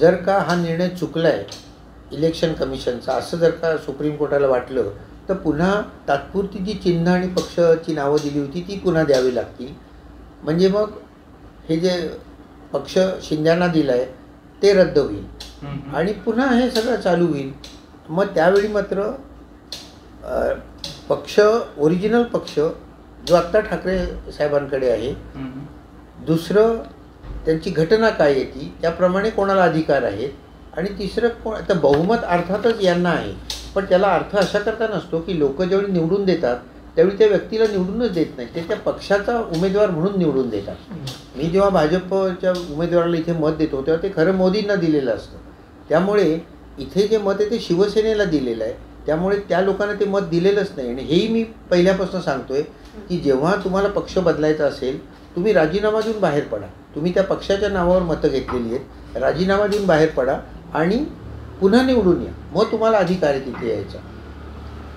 जर का हा निर्णय चुकला आहे इलेक्शन कमिशनचा असं जर का सुप्रीम कोर्टाला वाटलं तर पुन्हा तात्पुरती जी चिन्ह आणि पक्षाची नावं दिली होती ती पुन्हा द्यावी लागतील। म्हणजे मग हे जे पक्ष शिंद्यांना दिलं आहे ते रद्द होईल आणि पुन्हा हे सगळं चालू होईल। मग त्यावेळी मात्र पक्ष ओरिजिनल पक्ष जो आत्ता ठाकरे साहेबांकडे आहे दुसरं त्यांची घटना काय येते त्याप्रमाणे कोणाला अधिकार आहेत आणि तिसरं कोण आता बहुमत अर्थातच यांना आहे पण त्याला अर्थ अशा करता नसतो की लोक जेवढी निवडून देतात त्यावेळी त्या व्यक्तीला निवडूनच देत नाही ते त्या पक्षाचा उमेदवार म्हणून निवडून देतात। मी जेव्हा भाजपच्या उमेदवाराला इथे मत देतो तेव्हा ते खरं मोदींना दिलेलं असतं त्यामुळे इथे जे मत आहे ते शिवसेनेला दिलेलं आहे त्यामुळे त्या लोकांना ते मत दिलेलंच नाही। आणि हेही मी पहिल्यापासून सांगतोय की जेव्हा तुम्हाला पक्ष बदलायचा असेल तुम्ही राजीनामा देऊन बाहेर पडा। तुम्ही त्या पक्षाच्या नावावर मतं घेतलेली आहेत राजीनामा देऊन बाहेर पडा आणि पुन्हा निवडून या मग तुम्हाला अधिकार आहे तिथे यायचा।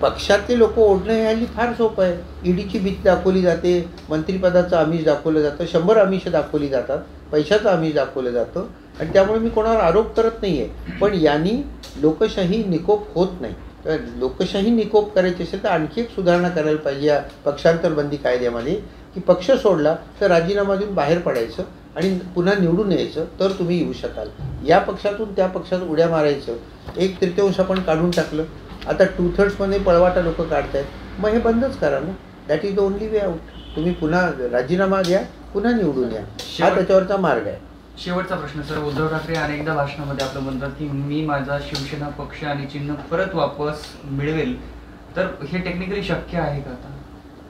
पक्षातले लोक ओढणं हे हल्ली फार सोपं आहे। ईडीची भीती दाखवली जाते मंत्रिपदाचं आमिष दाखवलं जातं 100 आमिष दाखवली जातात पैशाचं आमिष दाखवलं जातं आणि त्यामुळे मी कोणावर आरोप करत नाही आहे पण यांनी लोकशाही निकोप होत नाही। तर लोकशाही निकोप करायची असेल तर आणखी एक सुधारणा करायला पाहिजे या पक्षांतरबंदी कायद्यामध्ये की पक्ष सोडला तर राजीनामा देऊन बाहेर पडायचं आणि पुन्हा निवडून यायचं तर तुम्ही येऊ शकाल। या पक्षातून त्या पक्षात उड्या मारायचं 1/3 आपण काढून टाकलं आता 2/3 पळवाटा लोक काढतायत मग हे बंदच करा ना। That is the only way out. तुम्ही पुन्हा राजीनामा द्या पुन्हा निवडून या हा त्याच्यावरचा मार्ग आहे। शेवटचा प्रश्न सर, उद्धव ठाकरे अनेकदा भाषणामध्ये आपलं म्हणतात की मी माझा शिवसेना पक्ष आणि चिन्ह परत वापस मिळवेल तर हे टेक्निकली शक्य आहे का? आता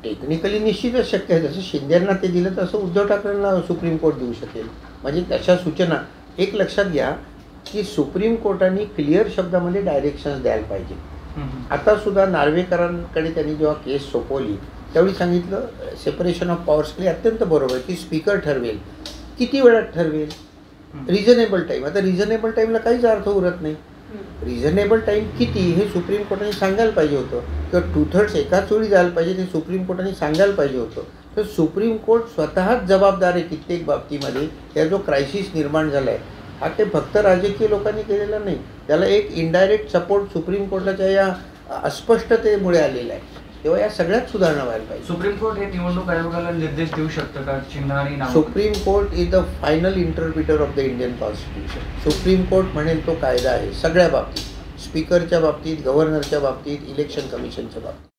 टेक्निकली निश्चितच शक्य आहे। जसं शिंदेंना ते दिलं तसं उद्धव ठाकरेंना सुप्रीम कोर्ट देऊ शकेल म्हणजे तशा सूचना। एक लक्षात घ्या की सुप्रीम कोर्टाने क्लिअर शब्दामध्ये डायरेक्शन्स द्यायला पाहिजे। आता सुद्धा नार्वेकरांकडे त्यांनी जेव्हा केस सोपवली त्यावेळी सांगितलं सेपरेशन ऑफ पॉवर्स केली अत्यंत बरोबर की स्पीकर ठरवेल किती वेळात ठरवेल रिझनेबल टाईम। आता रिझनेबल टाईमला काहीच अर्थ उरत नाही। रिझनेबल टाईम किती हे सुप्रीम कोर्टाने सांगायला पाहिजे होतं किंवा 2/3 एकाच वेळी जायला पाहिजे ते सुप्रीम कोर्टाने सांगायला पाहिजे होतं। तर सुप्रीम कोर्ट स्वतःच जबाबदार आहे कित्येक बाबतीमध्ये त्या जो क्रायसिस निर्माण झाला आहे हा ते फक्त राजकीय लोकांनी केलेला नाही त्याला एक इनडायरेक्ट सपोर्ट सुप्रीम कोर्टाच्या या अस्पष्टतेमुळे आलेला आहे तेव्हा या सगळ्यात सुधारणा व्हायला पाहिजे। सुप्रीम कोर्ट हे निवडणूक आयोगाला निर्देश देऊ शकतं का चिन्ह आणि नाव? Supreme Court is the final interpreter of the Indian constitution. Supreme Court म्हणेल तो कायदा आहे सगळ्या बाबतीत स्पीकरच्या बाबतीत गव्हर्नरच्या बाबतीत इलेक्शन कमिशनच्या बाबतीत।